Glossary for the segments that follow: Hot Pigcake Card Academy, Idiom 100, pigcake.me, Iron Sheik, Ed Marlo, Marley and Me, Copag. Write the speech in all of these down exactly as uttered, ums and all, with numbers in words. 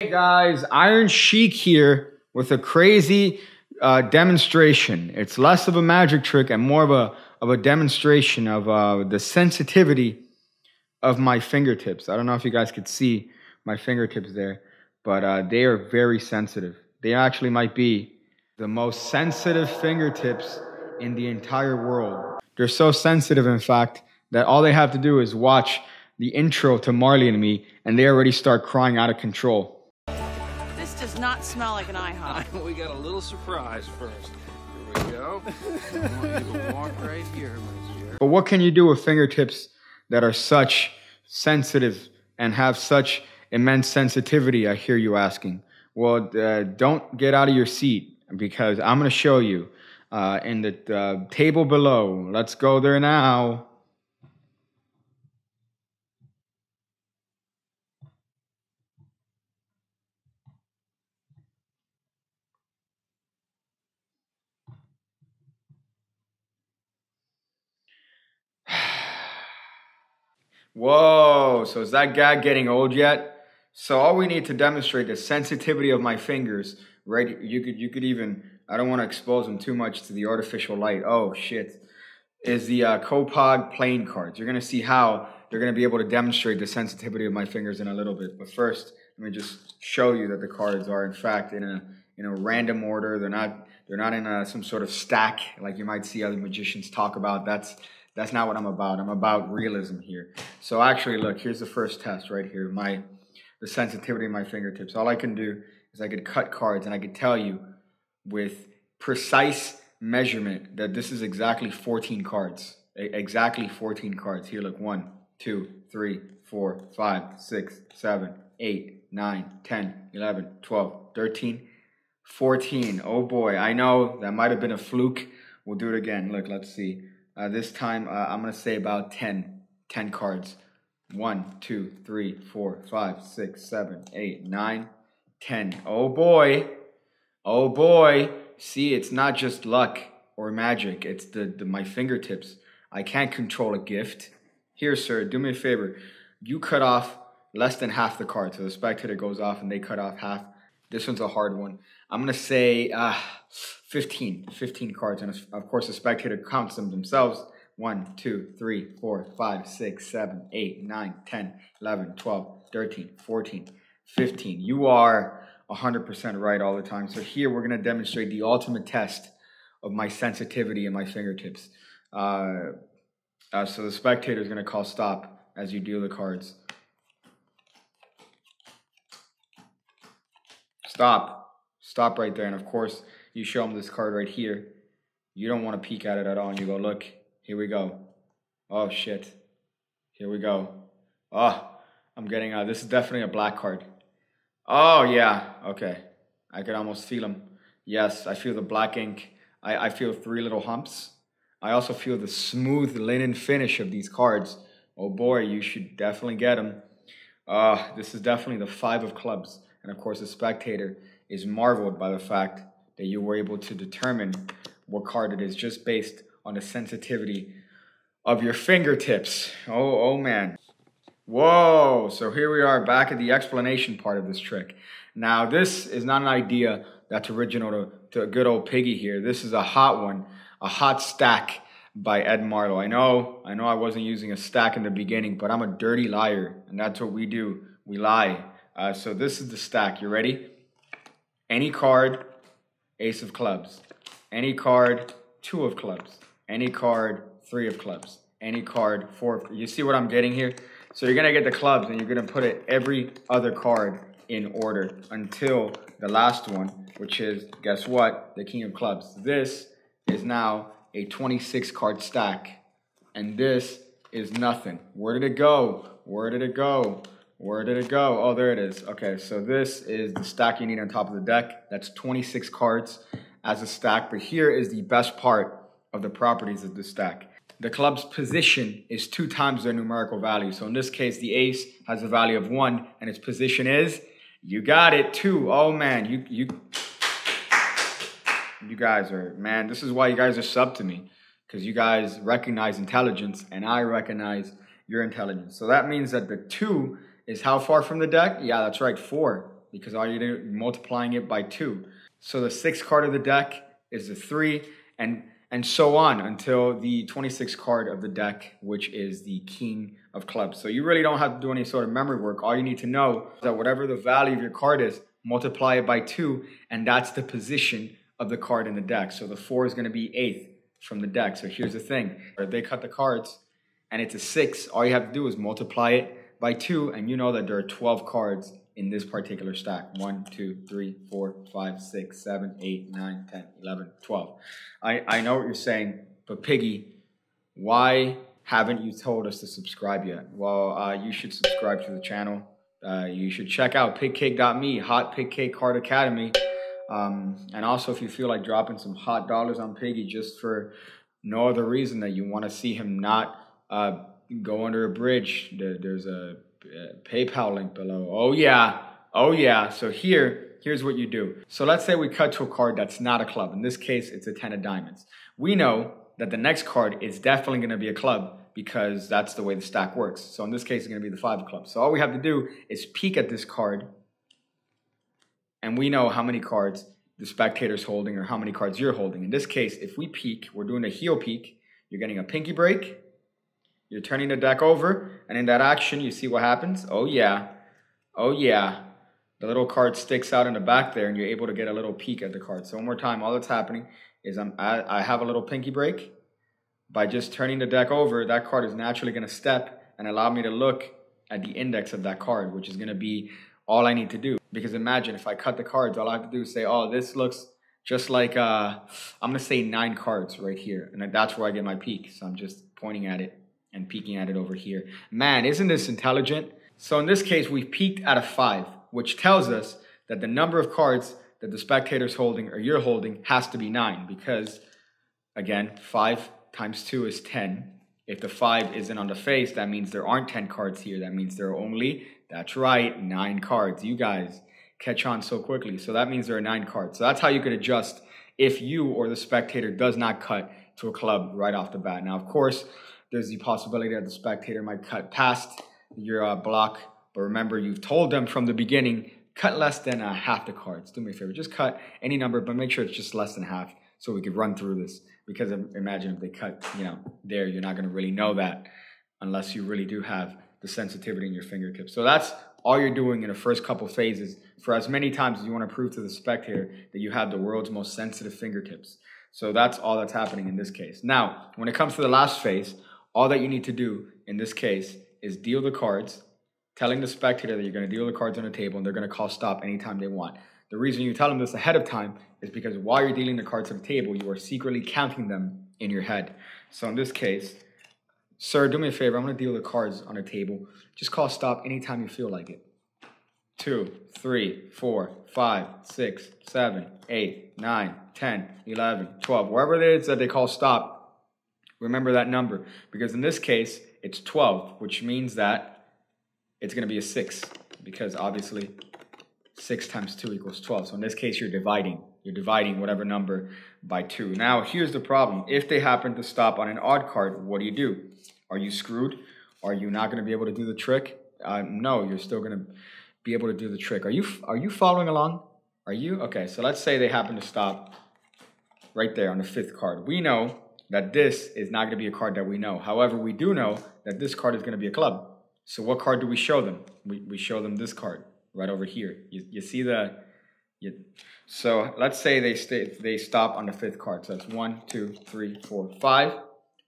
Hey guys, Iron Sheik here with a crazy uh, demonstration. It's less of a magic trick and more of a of a demonstration of uh, the sensitivity of my fingertips. I don't know if you guys could see my fingertips there, but uh, they are very sensitive. They actually might be the most sensitive fingertips in the entire world. They're so sensitive, in fact, that all they have to do is watch the intro to Marley and Me, and they already start crying out of control. Does not smell like an I hop. We got a little surprise first. Here we go. I want you to walk right here, my dear. But what can you do with fingertips that are such sensitive and have such immense sensitivity, I hear you asking? Well, uh, don't get out of your seat, because I'm going to show you uh, in the uh, table below. Let's go there now. Whoa, so is that gag getting old yet? So all we need to demonstrate the sensitivity of my fingers, right? You could, you could even, I don't want to expose them too much to the artificial light. Oh shit, is the uh, Copag playing cards. You're going to see how they're going to be able to demonstrate the sensitivity of my fingers in a little bit. But first, let me just show you that the cards are in fact in a, in a random order. They're not, they're not in a, some sort of stack like you might see other magicians talk about. That's That's not what I'm about. I'm about realism here. So actually, look, here's the first test right here. My, the sensitivity of my fingertips. All I can do is I could cut cards and I could tell you with precise measurement that this is exactly fourteen cards. Exactly fourteen cards. Here, look, one, two, three, four, five, six, seven, eight, nine, ten, eleven, twelve, thirteen, fourteen. Oh boy, I know that might have been a fluke. We'll do it again. Look, let's see. Uh, this time, uh, I'm going to say about ten, ten cards. one, two, three, four, five, six, seven, eight, nine, ten. Oh boy. Oh boy. See, it's not just luck or magic. It's the, the my fingertips. I can't control a gift. Here, sir, do me a favor. You cut off less than half the card. So the spectator goes off and they cut off half. This one's a hard one. I'm going to say uh, fifteen, fifteen cards. And of course, the spectator counts them themselves. one, two, three, four, five, six, seven, eight, nine, ten, eleven, twelve, thirteen, fourteen, fifteen. You are one hundred percent right all the time. So here we're going to demonstrate the ultimate test of my sensitivity and my fingertips. Uh, uh, so the spectator is going to call stop as you deal the cards. Stop. Stop right there. And of course, you show them this card right here. You don't want to peek at it at all. And you go, look, here we go. Oh, shit. Here we go. Oh, I'm getting out. Uh, this is definitely a black card. Oh, yeah. Okay. I could almost feel them. Yes, I feel the black ink. I, I feel three little humps. I also feel the smooth linen finish of these cards. Oh, boy, you should definitely get them. Uh, this is definitely the five of clubs. And of course, the spectator is marveled by the fact that you were able to determine what card it is just based on the sensitivity of your fingertips. Oh, oh man. Whoa, so here we are back at the explanation part of this trick. Now, this is not an idea that's original to, to good old Piggy here. This is a hot one, a hot stack by Ed Marlo. I know, I know I wasn't using a stack in the beginning, but I'm a dirty liar, and that's what we do. We lie. Uh, so this is the stack. You ready? Any card, ace of clubs. Any card, two of clubs. Any card, three of clubs. Any card, four of. You see what I'm getting here? So you're going to get the clubs and you're going to put it every other card in order until the last one, which is, guess what? The king of clubs. This is now a twenty-six card stack. And this is nothing. Where did it go? Where did it go? Where did it go? Oh, there it is. Okay, so this is the stack you need on top of the deck. That's twenty-six cards as a stack, but here is the best part of the properties of the stack. The club's position is two times their numerical value. So in this case, the ace has a value of one, and its position is, you got it, two. Oh, man, you, you, you guys are, man, this is why you guys are sub to me, because you guys recognize intelligence, and I recognize your intelligence. So that means that the two is how far from the deck? Yeah, that's right, four. because all you're doing is multiplying it by two. So the sixth card of the deck is the three, and and so on until the twenty-sixth card of the deck, which is the King of Clubs. So you really don't have to do any sort of memory work. All you need to know is that whatever the value of your card is, multiply it by two, and that's the position of the card in the deck. So the four is going to be eighth from the deck. So here's the thing. They cut the cards, and it's a six. All you have to do is multiply it by two, and you know that there are twelve cards in this particular stack. one, two, three, four, five, six, seven, eight, nine, ten, eleven, twelve. I, I know what you're saying, but Piggy, why haven't you told us to subscribe yet? Well, uh, you should subscribe to the channel. Uh, you should check out pigcake dot me, Hot Pigcake Card Academy. Um, and also, if you feel like dropping some hot dollars on Piggy just for no other reason that you want to see him not uh, go under a bridge, there, there's a Uh, PayPal link below. Oh yeah, oh yeah. So here, here's what you do. So let's say we cut to a card that's not a club. In this case, it's a ten of diamonds. We know that the next card is definitely going to be a club because that's the way the stack works. So in this case, it's going to be the five of clubs. So all we have to do is peek at this card, and we know how many cards the spectator's holding or how many cards you're holding. In this case, if we peek, we're doing a heel peek. You're getting a pinky break. You're turning the deck over, and in that action, you see what happens? Oh, yeah. Oh, yeah. The little card sticks out in the back there, and you're able to get a little peek at the card. So one more time, all that's happening is I'm, I, I have a little pinky break. By just turning the deck over, that card is naturally going to step and allow me to look at the index of that card, which is going to be all I need to do. Because imagine if I cut the cards, all I have to do is say, oh, this looks just like, uh, I'm going to say nine cards right here. And that's where I get my peek. So I'm just pointing at it and peeking at it over here. Man, isn't this intelligent? So in this case, we peeked at a five, which tells us that the number of cards that the spectator's holding or you're holding has to be nine, because again, five times two is ten. If the five isn't on the face, that means there aren't ten cards here. That means there are only, that's right, nine cards. You guys catch on so quickly. So that means there are nine cards. So that's how you could adjust if you or the spectator does not cut to a club right off the bat. Now, of course, there's the possibility that the spectator might cut past your uh, block. But remember, you've told them from the beginning, cut less than uh, half the cards. Do me a favor. Just cut any number, but make sure it's just less than half so we could run through this. Because imagine if they cut, you know, there, you're not going to really know that unless you really do have the sensitivity in your fingertips. So that's all you're doing in the first couple phases for as many times as you want to prove to the spectator that you have the world's most sensitive fingertips. So that's all that's happening in this case. Now, when it comes to the last phase, all that you need to do in this case is deal the cards, telling the spectator that you're going to deal the cards on the table, and they're going to call stop anytime they want. The reason you tell them this ahead of time is because while you're dealing the cards on the table, you are secretly counting them in your head. So in this case, sir, do me a favor. I'm going to deal the cards on the table. Just call stop anytime you feel like it. Two, three, four, five, six, seven, eight, nine, ten, eleven, twelve. Wherever it is that they call stop, remember that number, because in this case, it's twelve, which means that it's going to be a six, because obviously six times two equals twelve. So in this case, you're dividing. You're dividing whatever number by two. Now, here's the problem. If they happen to stop on an odd card, what do you do? Are you screwed? Are you not going to be able to do the trick? Uh, no, you're still going to be able to do the trick. Are you, are you following along? Are you? Okay, so let's say they happen to stop right there on the fifth card. We know that this is not going to be a card that we know. However, we do know that this card is going to be a club. So what card do we show them? We, we show them this card right over here. You, you see the... You, so let's say they, stay, they stop on the fifth card. So that's one, two, three, four, five.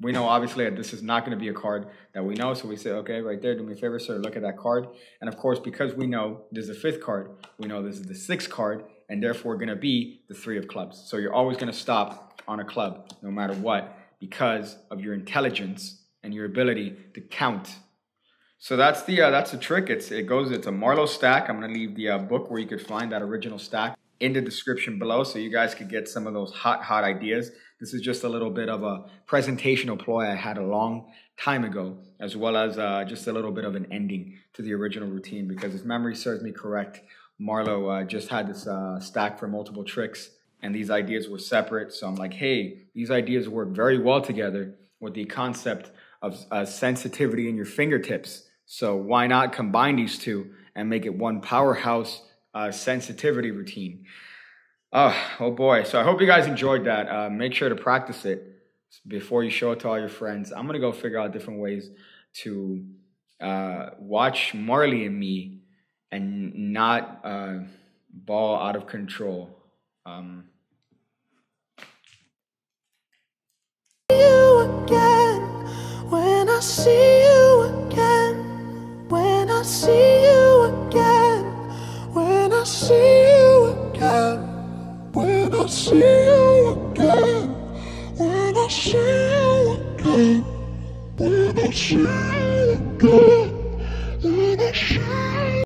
We know, obviously, that this is not going to be a card that we know. So we say, okay, right there, do me a favor, sir, look at that card. And of course, because we know there's a fifth card, we know this is the sixth card, and therefore going to be the three of clubs. So you're always going to stop on a club, no matter what, because of your intelligence and your ability to count. So that's the uh, that's the trick. It's it goes. It's a Marlo stack. I'm gonna leave the uh, book where you could find that original stack in the description below, so you guys could get some of those hot hot ideas. This is just a little bit of a presentational ploy I had a long time ago, as well as uh, just a little bit of an ending to the original routine. Because if memory serves me correct, Marlo uh, just had this uh, stack for multiple tricks. And these ideas were separate. So I'm like, hey, these ideas work very well together with the concept of uh, sensitivity in your fingertips. So why not combine these two and make it one powerhouse uh, sensitivity routine. Oh, oh boy. So I hope you guys enjoyed that. Uh, make sure to practice it before you show it to all your friends. I'm going to go figure out different ways to uh, watch Marley and Me and not uh, ball out of control. Um, you again, when I see you again, when I see you again, when I see you again, when I see you again, when I see you again, when I see you again, when I see you again.